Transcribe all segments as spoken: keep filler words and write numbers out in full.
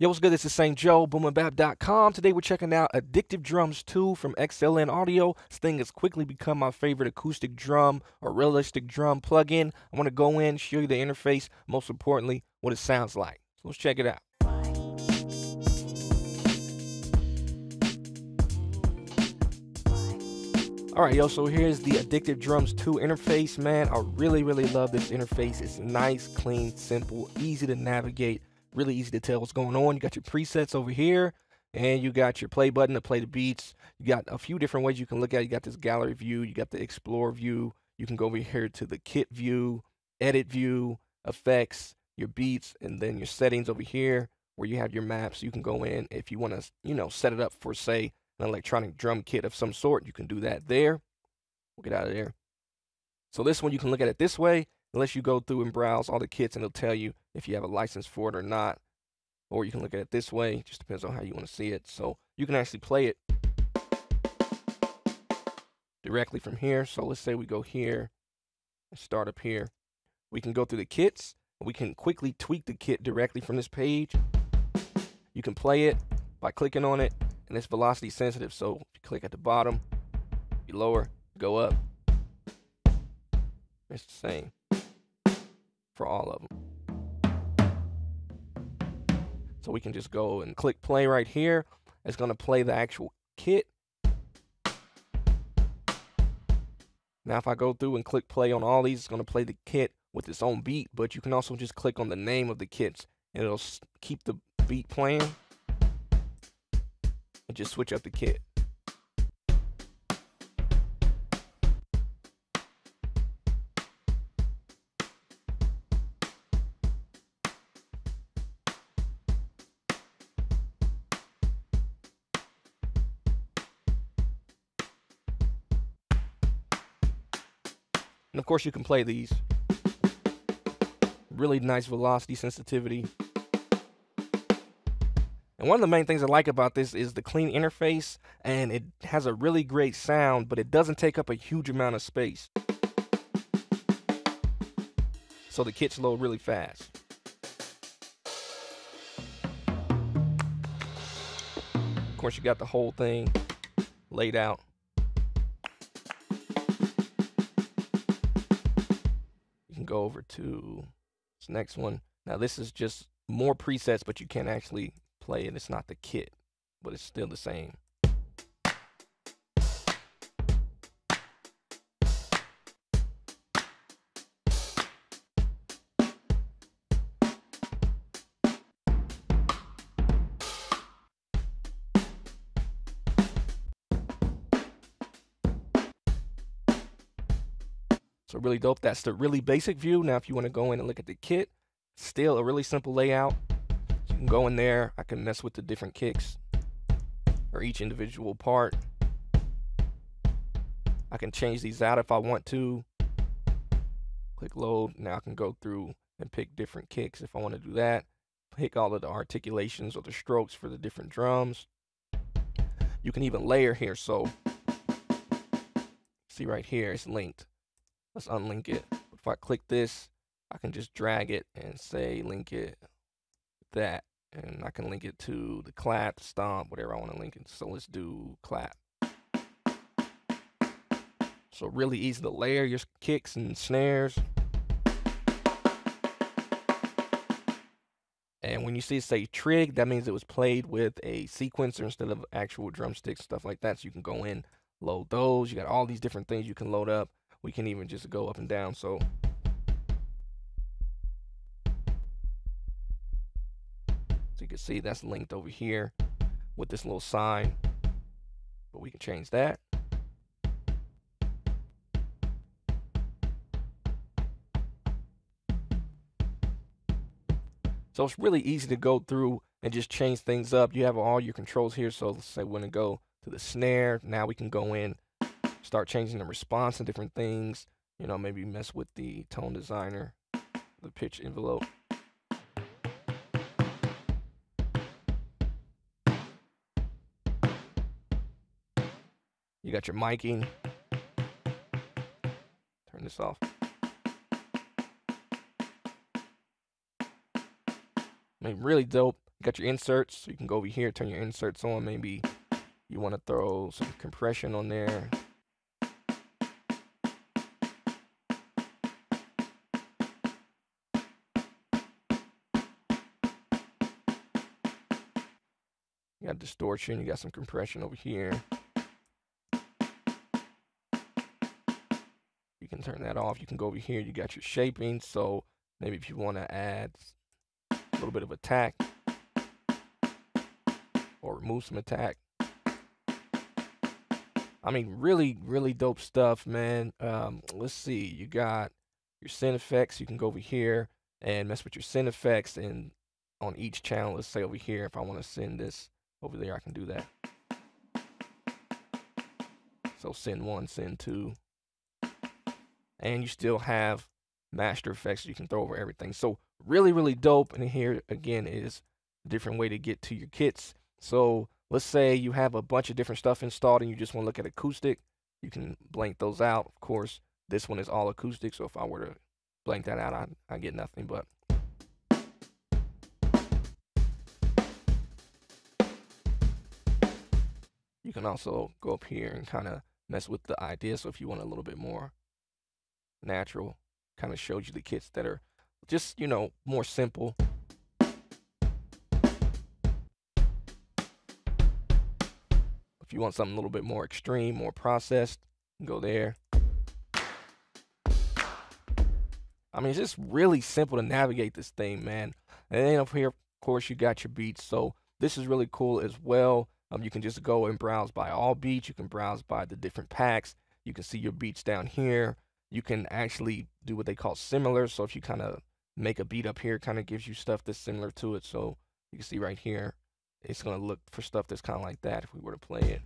Yo, what's good? This is Saint Joe, boom and bap dot com. Today we're checking out Addictive Drums two from X L N Audio. This thing has quickly become my favorite acoustic drum or realistic drum plugin. I want to go in, show you the interface, most importantly, what it sounds like. So let's check it out. Alright, yo, so here's the Addictive Drums two interface, man. I really, really love this interface. It's nice, clean, simple, easy to navigate. Really easy to tell what's going on. You got your presets over here, and you got your play button to play the beats. You got a few different ways you can look at it. You got this gallery view. You got the explore view. You can go over here to the kit view, edit view, effects, your beats, and then your settings over here where you have your maps. You can go in if you want to, you know, set it up for, say, an electronic drum kit of some sort. You can do that there. We'll get out of there. So this one, you can look at it this way. Unless you go through and browse all the kits, and it'll tell you if you have a license for it or not. Or you can look at it this way. It just depends on how you want to see it. So you can actually play it directly from here. So let's say we go here and start up here. We can go through the kits. We can quickly tweak the kit directly from this page. You can play it by clicking on it, and it's velocity sensitive. So if you click at the bottom, you lower, go up. It's the same for all of them. So we can just go and click play right here. It's going to play the actual kit. Now if I go through and click play on all these, it's going to play the kit with its own beat, but you can also just click on the name of the kits and it'll keep the beat playing and just switch up the kit. And of course you can play these. Really nice velocity sensitivity. And one of the main things I like about this is the clean interface, and it has a really great sound, but it doesn't take up a huge amount of space. So the kits load really fast. Of course you got the whole thing laid out. Go over to this next one. Now this is just more presets, but you can't actually play it. It's not the kit, but it's still the same. So really dope. That's the really basic view. Now, if you want to go in and look at the kit, still a really simple layout. You can go in there. I can mess with the different kicks or each individual part. I can change these out if I want to. Click load. Now I can go through and pick different kicks if I want to do that. Pick all of the articulations or the strokes for the different drums. You can even layer here. So see right here, it's linked. Let's unlink it. If I click this, I can just drag it and say link it with that, and I can link it to the clap, stomp, whatever I want to link it. So let's do clap. So really easy to layer your kicks and snares. And when you see it say trig, that means it was played with a sequencer instead of actual drumsticks, stuff like that. So you can go in, load those. You got all these different things you can load up. We can even just go up and down. So so you can see that's linked over here with this little sign, but we can change that. So it's really easy to go through and just change things up. You have all your controls here. So let's say we're gonna go to the snare. Now we can go in, start changing the response and different things, you know, maybe mess with the tone designer, the pitch envelope. You got your miking. Turn this off. I mean, really dope. got your inserts, so you can go over here, turn your inserts on. Maybe you want to throw some compression on there. You got distortion, you got some compression over here. You can turn that off. You can go over here, you got your shaping. So maybe if you want to add a little bit of attack or remove some attack. I mean, really, really dope stuff, man. Um, let's see, you got your send effects. You can go over here and mess with your send effects, and on each channel, let's say over here, if I want to send this over there, I can do that. So send one, send two. And you still have master effects you can throw over everything. So really, really dope. And here again is a different way to get to your kits. So let's say you have a bunch of different stuff installed and you just want to look at acoustic. You can blank those out. Of course, this one is all acoustic. So if I were to blank that out, I, I get nothing but. You can also go up here and kind of mess with the idea. So if you want a little bit more natural, kind of shows you the kits that are just, you know, more simple. If you want something a little bit more extreme, more processed, go there. I mean, it's just really simple to navigate this thing, man. And then up here, of course, you got your beats. So this is really cool as well. Um, you can just go and browse by all beats. You can browse by the different packs. You can see your beats down here. You can actually do what they call similar. So if you kind of make a beat up here, kind of gives you stuff that's similar to it. So you can see right here, it's going to look for stuff that's kind of like that if we were to play it.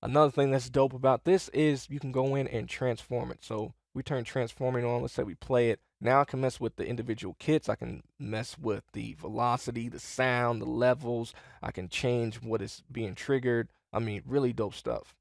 Another thing that's dope about this is you can go in and transform it. So we turn transforming on. Let's say we play it. Now I can mess with the individual kits. I can mess with the velocity, the sound, the levels. I can change what is being triggered. I mean, really dope stuff.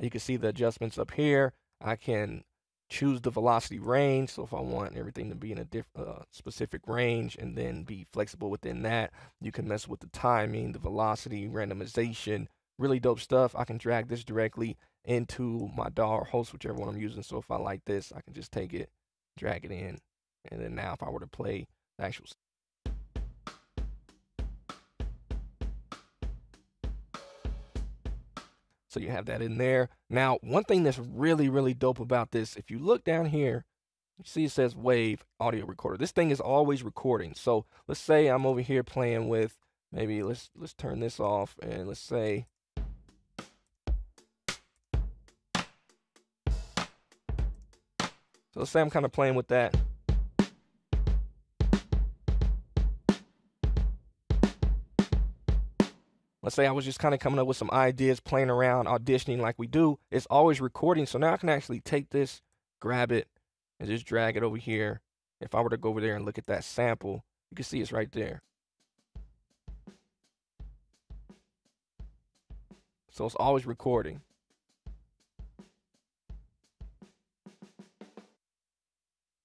You can see the adjustments up here. I can choose the velocity range. So if I want everything to be in a diff, uh, specific range and then be flexible within that, you can mess with the timing, the velocity, randomization, really dope stuff. I can drag this directly into my D A W or host, whichever one I'm using. So if I like this, I can just take it, drag it in. And then now if I were to play the actual, so you have that in there. Now, one thing that's really, really dope about this, if you look down here, you see it says Wave Audio Recorder. This thing is always recording. So let's say I'm over here playing with, maybe let's let's turn this off, and let's say so let's say I'm kind of playing with that. Let's say I was just kind of coming up with some ideas, playing around, auditioning like we do. It's always recording. So now I can actually take this, grab it, and just drag it over here. If I were to go over there and look at that sample, you can see it's right there. So it's always recording.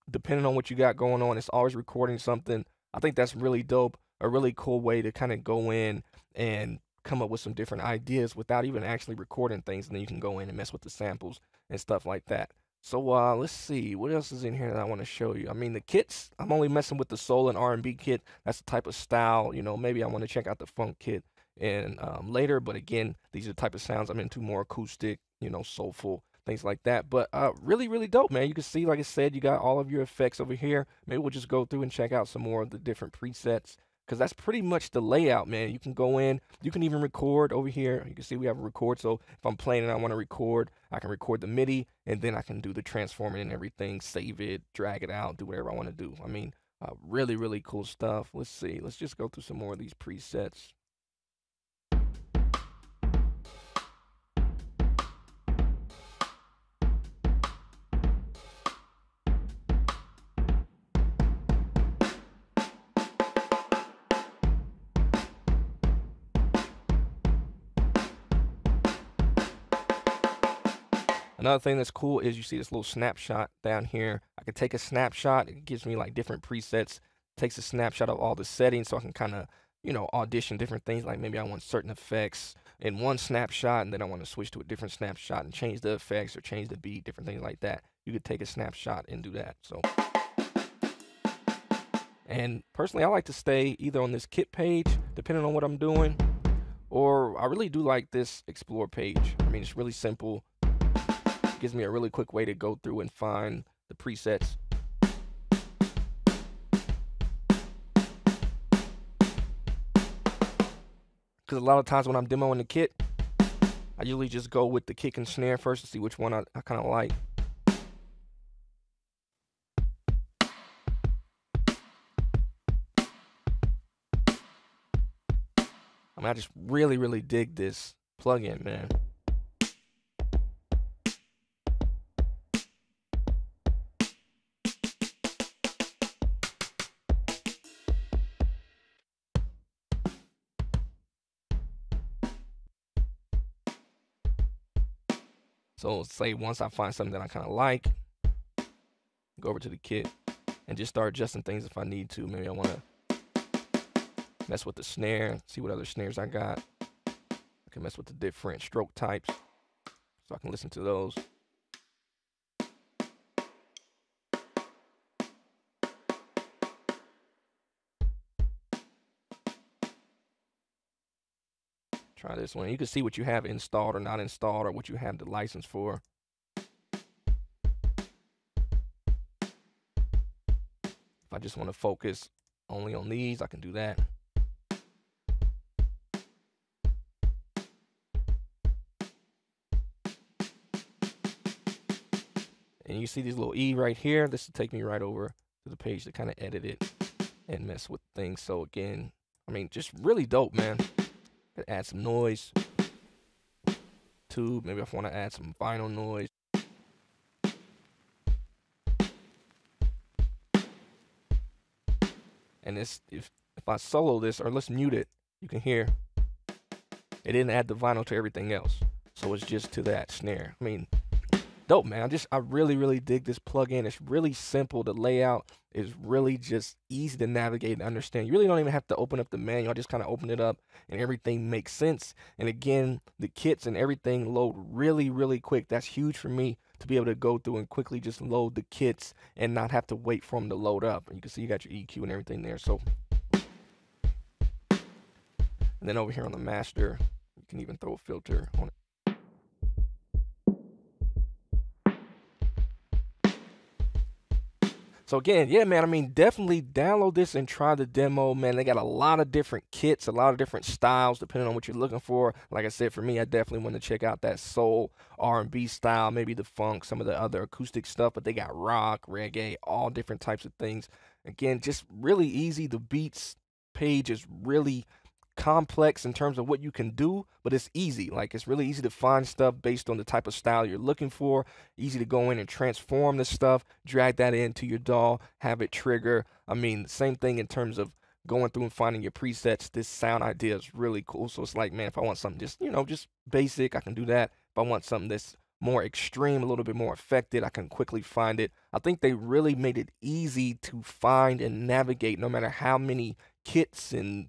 Depending on what you got going on, it's always recording something. I think that's really dope, a really cool way to kind of go in and come up with some different ideas without even actually recording things, and then you can go in and mess with the samples and stuff like that. So uh, let's see, what else is in here that I want to show you? I mean, the kits, I'm only messing with the soul and R and B kit. That's the type of style, you know, maybe I want to check out the funk kit and um, later, but again, these are the type of sounds I'm into, more acoustic, you know, soulful, things like that. But uh, really, really dope, man. You can see, like I said, you got all of your effects over here. Maybe we'll just go through and check out some more of the different presets, because that's pretty much the layout, man. You can go in, you can even record over here. You can see we have a record. So if I'm playing and I want to record, I can record the MIDI, and then I can do the transforming and everything, save it, drag it out, do whatever I want to do. I mean, Uh, really, really cool stuff. Let's see. Let's just go through some more of these presets. Another thing that's cool is you see this little snapshot down here. I can take a snapshot. It gives me like different presets. It takes a snapshot of all the settings, so I can kind of, you know, audition different things. Like maybe I want certain effects in one snapshot, and then I want to switch to a different snapshot and change the effects or change the beat, different things like that. You could take a snapshot and do that. So, and personally, I like to stay either on this kit page, depending on what I'm doing, or I really do like this explore page. I mean, it's really simple. Gives me a really quick way to go through and find the presets. Because a lot of times when I'm demoing the kit, I usually just go with the kick and snare first to see which one I, I kind of like. I mean, I just really, really dig this plugin, man. So say once I find something that I kind of like, go over to the kit and just start adjusting things if I need to. Maybe I want to mess with the snare, see what other snares I got. I can mess with the different stroke types so I can listen to those. Try this one. You can see what you have installed or not installed or what you have the license for. If I just want to focus only on these, I can do that. And you see these little E right here. This will take me right over to the page to kind of edit it and mess with things. So again, I mean, just really dope, man. Could add some noise too. Maybe if I want to add some vinyl noise. And this, if if I solo this or let's mute it, you can hear it didn't add the vinyl to everything else. So it's just to that snare. I mean, dope, man. I just I really really dig this plugin. It's really simple. The layout is really just easy to navigate and understand. You really don't even have to open up the manual. Just kind of open it up and everything makes sense. And again, the kits and everything load really, really quick. That's huge for me to be able to go through and quickly just load the kits and not have to wait for them to load up. And you can see you got your E Q and everything there. So, and then over here on the master, you can even throw a filter on it. So again, yeah, man, I mean, definitely download this and try the demo, man. They got a lot of different kits, a lot of different styles, depending on what you're looking for. Like I said, for me, I definitely want to check out that soul, R and B style, maybe the funk, some of the other acoustic stuff, but they got rock, reggae, all different types of things. Again, just really easy. The beats page is really complex in terms of what you can do, but it's easy. Like, it's really easy to find stuff based on the type of style you're looking for. Easy to go in and transform the stuff, drag that into your D A W, have it trigger. I mean, same thing in terms of going through and finding your presets. This sound idea is really cool. So it's like, man, if I want something just, you know, just basic, I can do that. If I want something that's more extreme, a little bit more affected, I can quickly find it. I think they really made it easy to find and navigate, no matter how many kits and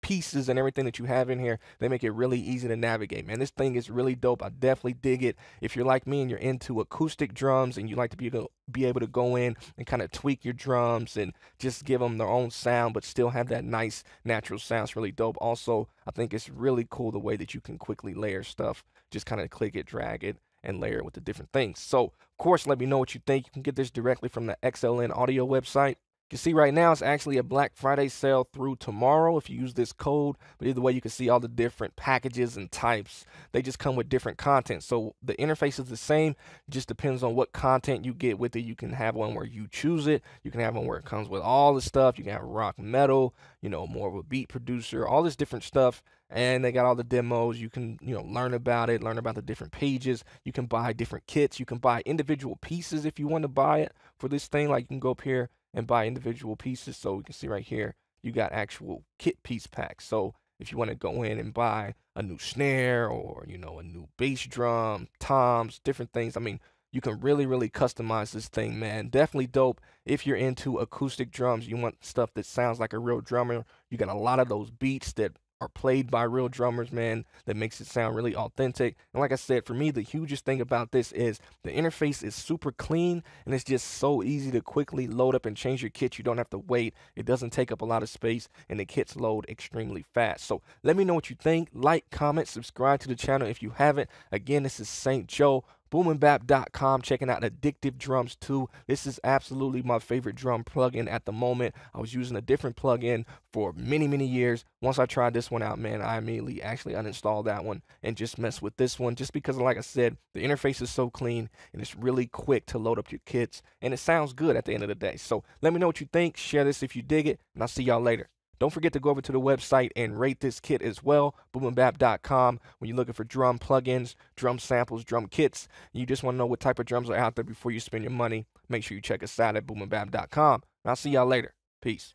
pieces and everything that you have in here. They make it really easy to navigate, man. This thing is really dope. I definitely dig it. If you're like me and you're into acoustic drums and you like to be able to be able to go in and kind of tweak your drums and just give them their own sound, but still have that nice natural sound, it's really dope. Also, I think it's really cool the way that you can quickly layer stuff. Just kind of click it, drag it, and layer it with the different things. So, of course, let me know what you think. You can get this directly from the X L N Audio website. You can see right now it's actually a Black Friday sale through tomorrow if you use this code, but either way you can see all the different packages and types. They just come with different content, so the interface is the same, it just depends on what content you get with it. You can have one where you choose it, you can have one where it comes with all the stuff, you can have rock, metal, you know, more of a beat producer, all this different stuff. And they got all the demos. You can, you know, learn about it, learn about the different pages. You can buy different kits. You can buy individual pieces if you want to buy it for this thing. Like, you can go up here and buy individual pieces. So we can see right here, you got actual kit piece packs. So if you want to go in and buy a new snare or, you know, a new bass drum, toms, different things. I mean, you can really, really customize this thing, man. Definitely dope. If you're into acoustic drums, you want stuff that sounds like a real drummer. You got a lot of those beats that are played by real drummers, man. That makes it sound really authentic. And like I said, for me, the hugest thing about this is the interface is super clean, and it's just so easy to quickly load up and change your kit. You don't have to wait. It doesn't take up a lot of space, and the kits load extremely fast. So let me know what you think. Like, comment, subscribe to the channel if you haven't. Again, this is Saint Joe, boom and bap dot com, checking out Addictive Drums two. This is absolutely my favorite drum plugin at the moment. I was using a different plugin for many, many years. Once I tried this one out, man, I immediately actually uninstalled that one and just messed with this one, just because, like I said, the interface is so clean and it's really quick to load up your kits, and it sounds good at the end of the day. So let me know what you think. Share this if you dig it, and I'll see y'all later. Don't forget to go over to the website and rate this kit as well, boom and bap dot com. When you're looking for drum plugins, drum samples, drum kits, and you just want to know what type of drums are out there before you spend your money, make sure you check us out at boom and bap dot com. I'll see y'all later. Peace.